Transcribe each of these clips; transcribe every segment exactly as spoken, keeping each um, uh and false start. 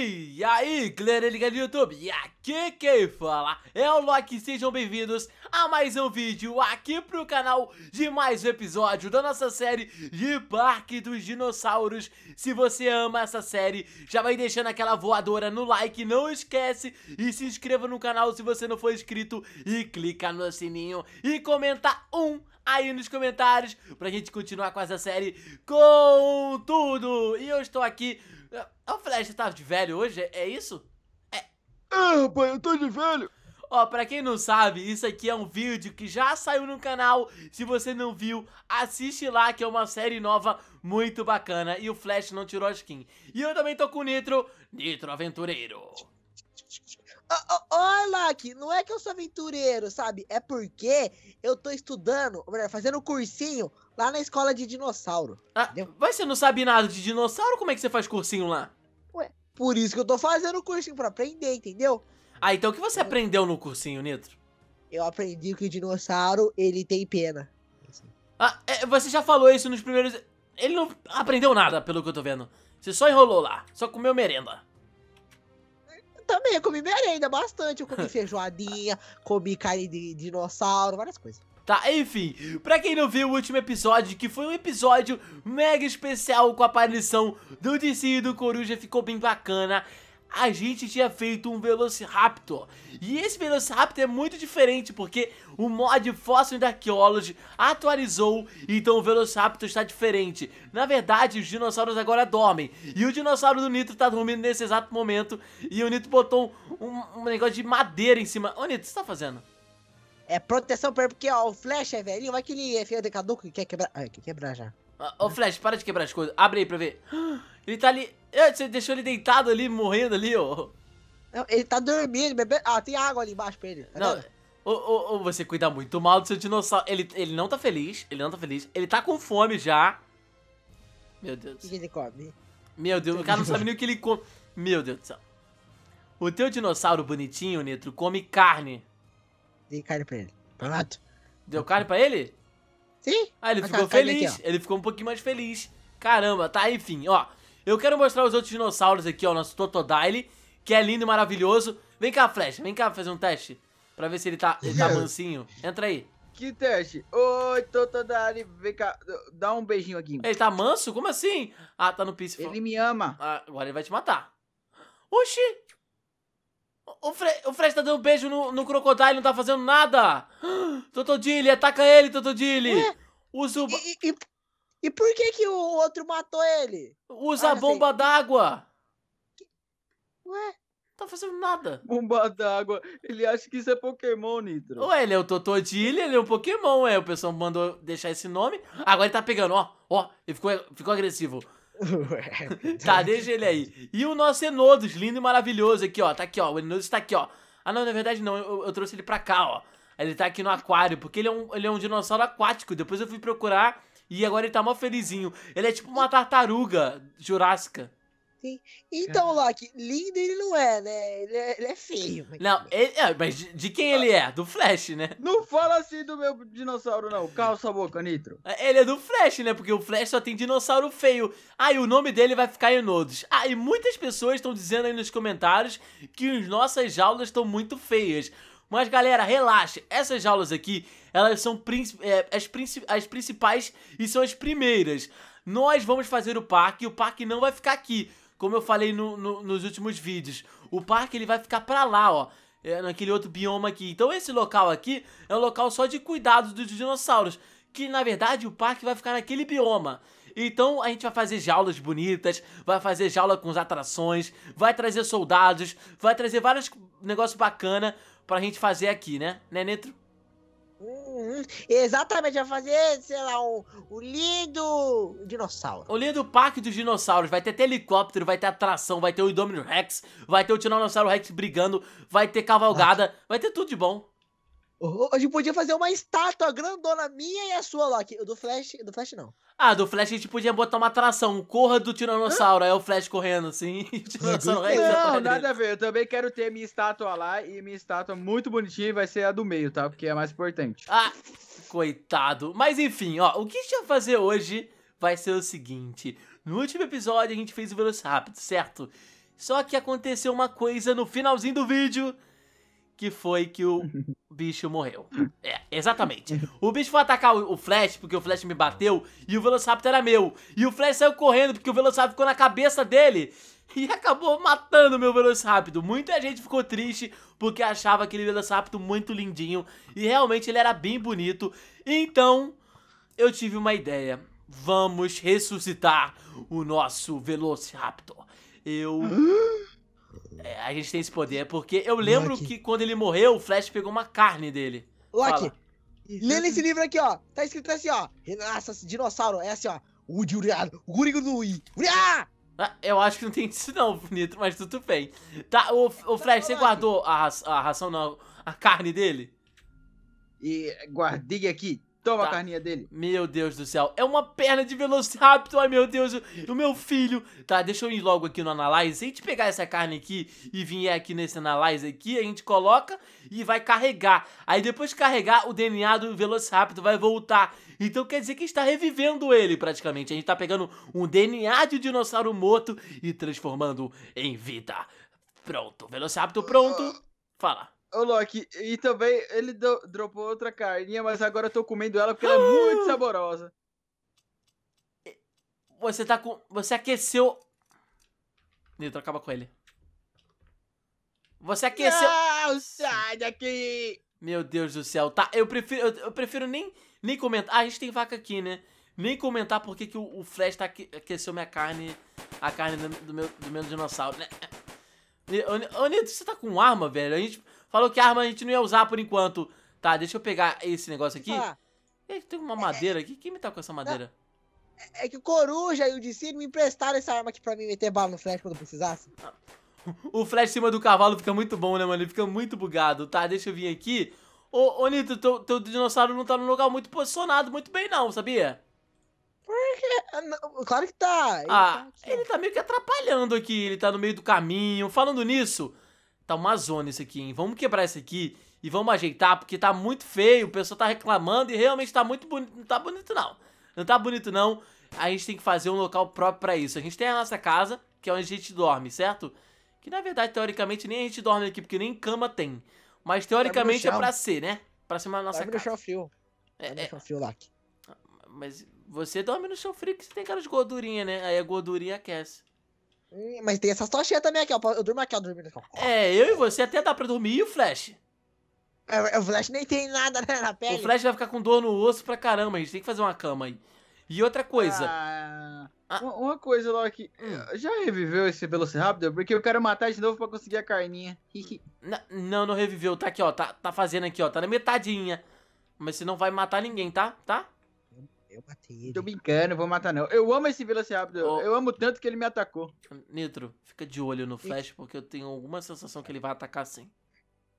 E aí, galera ligada no YouTube, e aqui quem fala é o Loki, sejam bem-vindos a mais um vídeo aqui pro canal de mais um episódio da nossa série de Parque dos Dinossauros. Se você ama essa série, já vai deixando aquela voadora no like, não esquece, e se inscreva no canal se você não for inscrito, e clica no sininho e comenta um aí nos comentários pra gente continuar com essa série com tudo. E eu estou aqui... O Flash tá de velho hoje? É isso? É. Ah, rapaz, eu tô de velho. Ó, pra quem não sabe, isso aqui é um vídeo que já saiu no canal. Se você não viu, assiste lá, que é uma série nova muito bacana. E o Flash não tirou a skin. E eu também tô com o Nitro, Nitro Aventureiro. Olha, Loki, não é que eu sou aventureiro, sabe? É porque eu tô estudando, ou melhor, fazendo um cursinho lá na escola de dinossauro. Ah, mas você não sabe nada de dinossauro? Como é que você faz cursinho lá? Ué, por isso que eu tô fazendo o cursinho, pra aprender, entendeu? Ah, então o que você eu... aprendeu no cursinho, Nitro? Eu aprendi que o dinossauro, ele tem pena. Ah, é, você já falou isso nos primeiros... Ele não aprendeu nada, pelo que eu tô vendo. Você só enrolou lá, só comeu merenda. Também, eu comi merenda bastante, eu comi feijoadinha, comi carne de dinossauro, várias coisas. Tá, enfim, pra quem não viu o último episódio, que foi um episódio mega especial com a aparição do D C e do Coruja, ficou bem bacana. A gente tinha feito um Velociraptor, e esse Velociraptor é muito diferente, porque o mod Fossil da Archaeology atualizou, então o Velociraptor está diferente. Na verdade, os dinossauros agora dormem, e o dinossauro do Nitro está dormindo nesse exato momento, e o Nitro botou um, um negócio de madeira em cima. Ô, Nitro, o que você tá fazendo? É proteção, porque ó, o Flash é velhinho, vai que ele é feio de caduco e quer quebrar, ai, quer quebrar já. Ô, oh, Flash, para de quebrar as coisas. Abre aí pra ver. Ele tá ali. Você deixou ele deitado ali, morrendo ali, ó. Não, ele tá dormindo, bebendo. Ah, tem água ali embaixo pra ele. Tá não, ou, ou, ou você cuida muito mal do seu dinossauro. Ele, ele não tá feliz, ele não tá feliz. Ele tá com fome já. Meu Deus. O que ele come? Meu Deus, o cara não sabe nem o que ele come. Meu Deus do céu. O teu dinossauro bonitinho, Nitro, come carne. Dei carne pra ele. Pronto. Deu carne pra ele? Sim. Ah, ele ficou feliz, aqui, ele ficou um pouquinho mais feliz. Caramba, tá, enfim, ó. Eu quero mostrar os outros dinossauros aqui, ó. Nosso Totodile, que é lindo e maravilhoso. Vem cá, Flash, vem cá fazer um teste pra ver se ele tá, ele tá mansinho. Entra aí. Que teste? Oi, Totodile, vem cá, dá um beijinho aqui. Ele tá manso? Como assim? Ah, tá no piso. Ele me ama. Ah, agora ele vai te matar. Oxi. O, Fre o Flash tá dando um beijo no, no crocodile, não tá fazendo nada. Totodile, ataca ele, Totodile. É. Usa o... E, e, e por que que o outro matou ele? Usa ah, a bomba d'água. Ué? Não tá fazendo nada. Bomba d'água. Ele acha que isso é Pokémon, Nitro. Ué, ele é o Totodile, ele é um Pokémon, é. O pessoal mandou deixar esse nome. Agora ele tá pegando, ó. Ó, ele ficou, ficou agressivo. Tá, deixa ele aí. E o nosso Enodus, lindo e maravilhoso aqui, ó. Tá aqui, ó, o Enodus tá aqui, ó. Ah, não, na verdade não, eu, eu trouxe ele pra cá, ó. Ele tá aqui no aquário, porque ele é um, ele é um dinossauro aquático. Depois eu fui procurar e agora ele tá mó felizinho. Ele é tipo uma tartaruga jurássica. Sim. Então, Loki, lindo ele não é, né? Ele é, ele é feio. Mas... Não, ele, é, mas de, de quem ele é? Do Flash, né? Não fala assim do meu dinossauro, não. Calça a boca, Nitro. Ele é do Flash, né? Porque o Flash só tem dinossauro feio. Ah, e o nome dele vai ficar Enodus. Ah, e muitas pessoas estão dizendo aí nos comentários que as nossas jaulas estão muito feias. Mas, galera, relaxa. Essas jaulas aqui, elas são é, as, princip as principais e são as primeiras. Nós vamos fazer o parque e o parque não vai ficar aqui. Como eu falei no, no, nos últimos vídeos, o parque ele vai ficar pra lá, ó, é, naquele outro bioma aqui. Então esse local aqui é um local só de cuidados dos dinossauros, que na verdade o parque vai ficar naquele bioma. Então a gente vai fazer jaulas bonitas, vai fazer jaula com as atrações, vai trazer soldados, vai trazer vários negócios bacanas pra gente fazer aqui, né? Né, Nitro? Uhum. Exatamente, vai fazer, sei lá, o, o lindo dinossauro. O lindo parque dos dinossauros. Vai ter até helicóptero, vai ter atração, vai ter o Indominus Rex, vai ter o Tiranossauro Rex brigando, vai ter cavalgada, Loki. Vai ter tudo de bom. A gente podia fazer uma estátua grandona minha e a sua, Loki. O do Flash, do Flash não. Ah, do Flash a gente podia botar uma atração, corra do Tiranossauro, aí é o Flash correndo assim. Tiranossauro Rex. Não, nada a ver, eu também quero ter minha estátua lá, e minha estátua muito bonitinha vai ser a do meio, tá? Porque é a mais importante. Ah, coitado. Mas enfim, ó, o que a gente vai fazer hoje vai ser o seguinte. No último episódio a gente fez o Velociraptor, certo? Só que aconteceu uma coisa no finalzinho do vídeo, que foi que o bicho morreu. É, exatamente. O bicho foi atacar o Flash, porque o Flash me bateu, e o Velociraptor era meu. E o Flash saiu correndo, porque o Velociraptor ficou na cabeça dele, e acabou matando o meu Velociraptor. Muita gente ficou triste, porque achava aquele Velociraptor muito lindinho, e realmente ele era bem bonito. Então, eu tive uma ideia. Vamos ressuscitar o nosso Velociraptor. Eu... É, a gente tem esse poder, porque eu lembro Loki. que quando ele morreu, o Flash pegou uma carne dele. Loki, lê nesse livro aqui, ó. Tá escrito assim, ó. Renasce, dinossauro. É assim, ó. O Gurigurui. Ah, eu acho que não tem isso não, Nitro, mas tudo bem. Tá, o, o Flash, você guardou a, ra a ração, não, a carne dele? E guardei aqui. Toma tá. a carninha dele. Meu Deus do céu. É uma perna de Velociraptor. Ai, meu Deus. O meu filho. Tá, deixa eu ir logo aqui no Analyze. Se a gente pegar essa carne aqui e vier aqui nesse Analyze aqui, a gente coloca e vai carregar. Aí depois de carregar, o D N A do Velociraptor vai voltar. Então quer dizer que a gente tá revivendo ele praticamente. A gente tá pegando um D N A de um dinossauro morto e transformando em vida. Pronto. Velociraptor pronto. Fala. Ô, Loki, e também ele do, dropou outra carninha, mas agora eu tô comendo ela porque ela é muito saborosa. Você tá com... Você aqueceu... Nitro, acaba com ele. Você aqueceu... Não, sai daqui! Meu Deus do céu, tá? Eu prefiro, eu, eu prefiro nem, nem comentar... Ah, a gente tem vaca aqui, né? Nem comentar porque que o, o Flash tá aque, aqueceu minha carne... A carne do, do, meu, do meu dinossauro, né? Ô, Nitro, você tá com arma, velho? A gente... Falou que a arma a gente não ia usar por enquanto. Tá, deixa eu pegar esse negócio aqui. Ah, Ei, tem uma madeira é, aqui. Quem me tá com essa madeira? É, é que o Coruja e o D C me emprestaram essa arma aqui pra mim meter bala no Flash quando precisasse. O Flash em cima do cavalo fica muito bom, né, mano? Ele fica muito bugado. Tá, deixa eu vir aqui. Ô, ô Nito, teu, teu dinossauro não tá num lugar muito posicionado muito bem não, sabia? Porque... Claro que tá. Ele ah, tá aqui, ele tá meio que atrapalhando aqui. Ele tá no meio do caminho. Falando nisso... Tá uma zona isso aqui, hein? Vamos quebrar isso aqui e vamos ajeitar, porque tá muito feio, o pessoal tá reclamando e realmente tá muito bonito. Não tá bonito, não. Não tá bonito, não. A gente tem que fazer um local próprio pra isso. A gente tem a nossa casa, que é onde a gente dorme, certo? Que, na verdade, teoricamente, nem a gente dorme aqui, porque nem cama tem. Mas, teoricamente, é pra ser, né? Pra ser uma nossa casa. Vai me deixar frio. Vai me deixar frio lá aqui. Mas você dorme no chão frio, que você tem aquelas gordurinhas, né? Aí a gordurinha aquece. Mas tem essas tochinhas também aqui, ó. Eu durmo aqui, ó. Durmo aqui, ó. É, eu e você até dá pra dormir. E o Flash? É, o Flash nem tem nada na pele. O Flash vai ficar com dor no osso pra caramba. A gente tem que fazer uma cama aí. E outra coisa. Ah, ah. Uma coisa, Loki. Já reviveu esse Velociraptor? Porque eu quero matar de novo pra conseguir a carninha. Não, não reviveu. Tá aqui, ó. Tá, tá fazendo aqui, ó. Tá na metadinha. Mas você não vai matar ninguém, tá? Tá? Eu matei ele. Tô brincando, vou matar não. Eu amo esse Velociraptor, oh. eu amo tanto que ele me atacou. Nitro, fica de olho no Flash, porque eu tenho alguma sensação que ele vai atacar sim.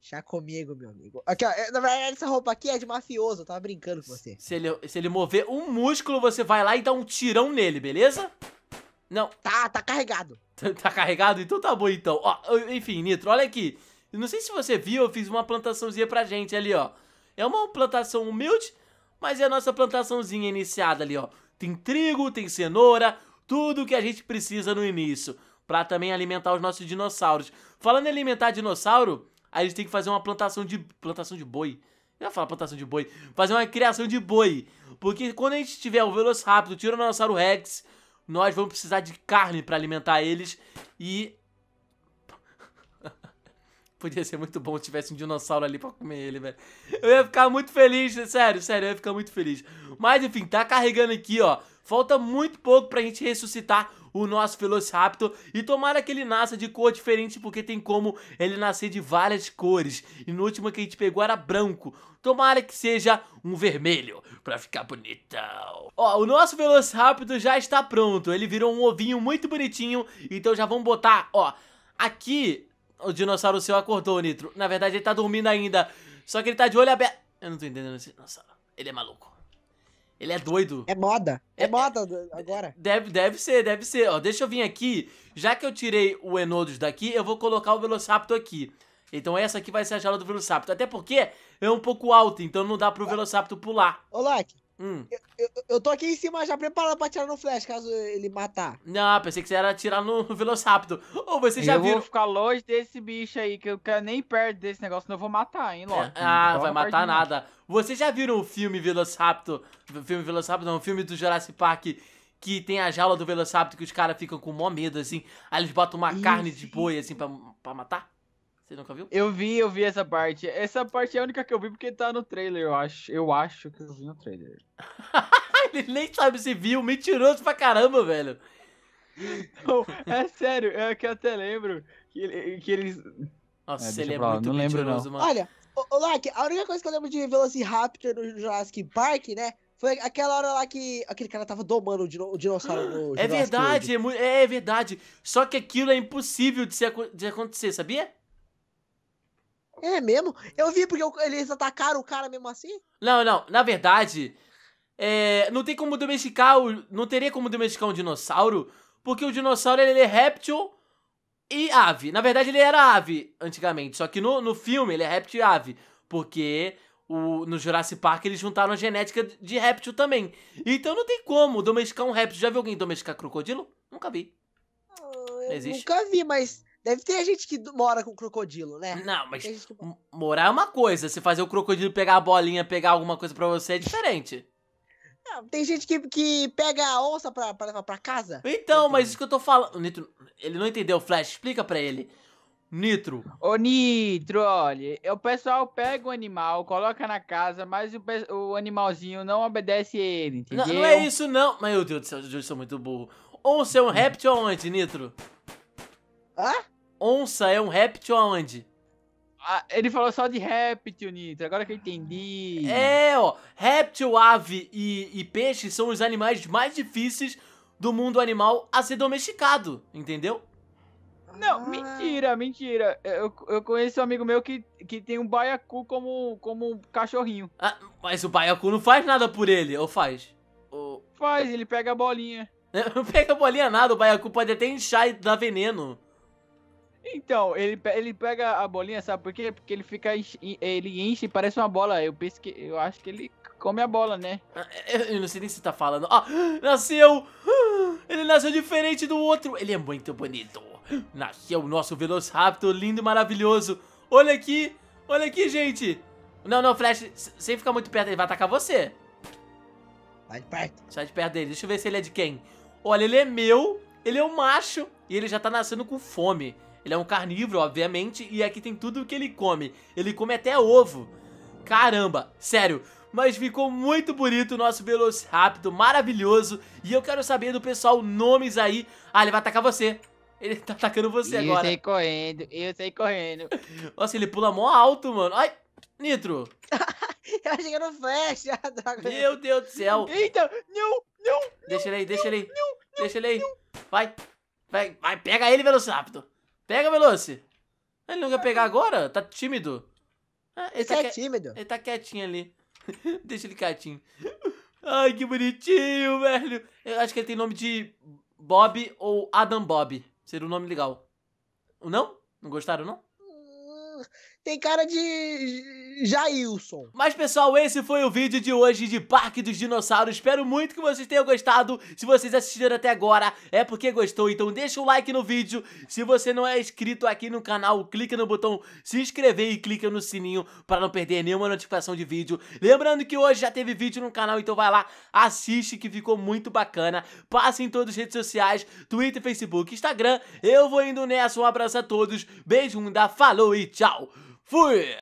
Já comigo, meu amigo. Aqui, ó, na verdade, essa roupa aqui é de mafioso, eu tava brincando com você. Se ele, se ele mover um músculo, você vai lá e dá um tirão nele, beleza? Não. Tá, tá carregado. Tá, tá carregado? Então tá bom, então. Ó, enfim, Nitro, olha aqui. Não sei se você viu, eu fiz uma plantaçãozinha pra gente ali, ó. É uma plantação humilde... Mas é a nossa plantaçãozinha iniciada ali, ó. Tem trigo, tem cenoura, tudo que a gente precisa no início. Pra também alimentar os nossos dinossauros. Falando em alimentar dinossauro, a gente tem que fazer uma plantação de... Plantação de boi? Eu ia falar plantação de boi. Fazer uma criação de boi. Porque quando a gente tiver o Velociraptor, o Tiranossauro Rex, nós vamos precisar de carne pra alimentar eles. E... Podia ser muito bom se tivesse um dinossauro ali pra comer ele, velho. Eu ia ficar muito feliz, sério, sério, eu ia ficar muito feliz. Mas, enfim, tá carregando aqui, ó. Falta muito pouco pra gente ressuscitar o nosso Velociraptor. E tomara que ele nasça de cor diferente, porque tem como ele nascer de várias cores. E no último que a gente pegou era branco. Tomara que seja um vermelho, pra ficar bonitão. Ó, o nosso Velociraptor já está pronto. Ele virou um ovinho muito bonitinho. Então já vamos botar, ó, aqui... O dinossauro seu acordou, Nitro. Na verdade, ele tá dormindo ainda. Só que ele tá de olho aberto. Eu não tô entendendo esse dinossauro. Ele é maluco. Ele é doido. É moda. É, é moda agora. Deve, deve ser, deve ser. Ó, deixa eu vir aqui. Já que eu tirei o Enodus daqui, eu vou colocar o Velociraptor aqui. Então essa aqui vai ser a jaula do Velociraptor. Até porque é um pouco alta, então não dá pro Velociraptor pular. Ô, Loki. Hum. Eu, eu, eu tô aqui em cima já preparado pra atirar no Flash, caso ele matar. Não, pensei que você era atirar no Velociraptor. Ou você já viu. Eu vou ficar longe desse bicho aí, que eu quero nem perto desse negócio, senão eu vou matar, hein, Loki. É. Ah, não vai matar nada. Vocês já viram o filme Velociraptor? O filme Velociraptor não, o filme do Jurassic Park. Que tem a jaula do Velociraptor que os caras ficam com mó medo, assim. Aí eles botam uma Isso. carne de boi, assim, pra, pra matar. Você nunca viu? Eu vi, eu vi essa parte. Essa parte é a única que eu vi porque tá no trailer, eu acho. Eu acho que eu vi no trailer. Ele nem sabe se viu. Mentiroso pra caramba, velho. Não, é sério. É que eu até lembro que, que eles... Nossa, é, ele é muito não mentiroso, não. mano. Olha, ô, Loki, a única coisa que eu lembro de Velociraptor no Jurassic Park, né? Foi aquela hora lá que aquele cara tava domando o dinossauro no É verdade, é, é verdade. Só que aquilo é impossível de, se, de acontecer, sabia? É mesmo? Eu vi porque eles atacaram o cara mesmo assim? Não, não. Na verdade, é, não tem como domesticar, o, não teria como domesticar um dinossauro, porque o dinossauro ele é réptil e ave. Na verdade, ele era ave antigamente, só que no, no filme ele é réptil e ave, porque... O, no Jurassic Park eles juntaram a genética de réptil também. Então não tem como domesticar um réptil. Já viu alguém domesticar crocodilo? Nunca vi. Uh, não existe. Nunca vi, mas deve ter gente que mora com crocodilo, né? Não, mas que... morar é uma coisa. Se fazer o crocodilo pegar a bolinha, pegar alguma coisa pra você é diferente. Não, tem gente que, que pega a onça pra, pra levar pra casa. Então, mas isso que eu tô falando... Nitro, ele não entendeu, Flash. Explica pra ele. Nitro. Ô, Nitro, olha, o pessoal pega o animal, coloca na casa, mas o, o animalzinho não obedece ele, entendeu? Não, não é isso, não. Meu Deus do céu, eu sou muito burro. Onça é um réptil aonde, Nitro? Hã? Onça é um réptil aonde? Ah, ele falou só de réptil, Nitro, agora que eu entendi. É, ó, réptil, ave e, e peixe são os animais mais difíceis do mundo animal a ser domesticado, entendeu? Não, ah. mentira, mentira. Eu, eu conheço um amigo meu que, que tem um baiacu como, como um cachorrinho. Ah, mas o baiacu não faz nada por ele, ou faz? Ou... Faz, ele pega a bolinha. Não pega a bolinha nada, o baiacu pode até inchar e dar veneno. Então, ele, ele pega a bolinha, sabe por quê? Porque ele fica, ele enche e parece uma bola. Eu penso que, eu acho que ele come a bola, né? Eu, eu não sei nem se tá falando. Ah, nasceu! Ele nasceu diferente do outro. Ele é muito bonito. Nasceu o nosso Velociraptor lindo e maravilhoso. Olha aqui, olha aqui, gente. Não, não, Flash, sem ficar muito perto, ele vai atacar você. Sai de perto. Sai de perto dele, deixa eu ver se ele é de quem. Olha, ele é meu, ele é um macho. E ele já tá nascendo com fome. Ele é um carnívoro, obviamente, e aqui tem tudo o que ele come. Ele come até ovo. Caramba, sério. Mas ficou muito bonito o nosso Velociraptor, maravilhoso. E eu quero saber do pessoal nomes aí. Ah, ele vai atacar você. Ele tá atacando você eu agora. Eu saí correndo, eu saí correndo. Nossa, ele pula mó alto, mano. Ai, Nitro. Eu achei que era o Flash. Meu Deus do céu. Eita, não, não. Deixa ele aí, deixa ele aí. Deixa ele aí. Vai, vai, vai. Pega ele, Velociraptor. Pega, Veloci. Ele não quer pegar agora? Tá tímido. Ah, ele tá é que... tímido. Ele tá quietinho ali. Deixa ele quietinho. Ai, que bonitinho, velho. Eu acho que ele tem nome de Bob ou Adam Bob. Seria um nome legal. Não? Não gostaram, não? Tem cara de Jailson. Mas, pessoal, esse foi o vídeo de hoje de Parque dos Dinossauros. Espero muito que vocês tenham gostado. Se vocês assistiram até agora, é porque gostou. Então deixa o like no vídeo. Se você não é inscrito aqui no canal, clica no botão se inscrever e clica no sininho para não perder nenhuma notificação de vídeo. Lembrando que hoje já teve vídeo no canal, então vai lá, assiste que ficou muito bacana. Passa em todas as redes sociais, Twitter, Facebook, Instagram. Eu vou indo nessa. Um abraço a todos. Beijo, um da falou e tchau. Fui!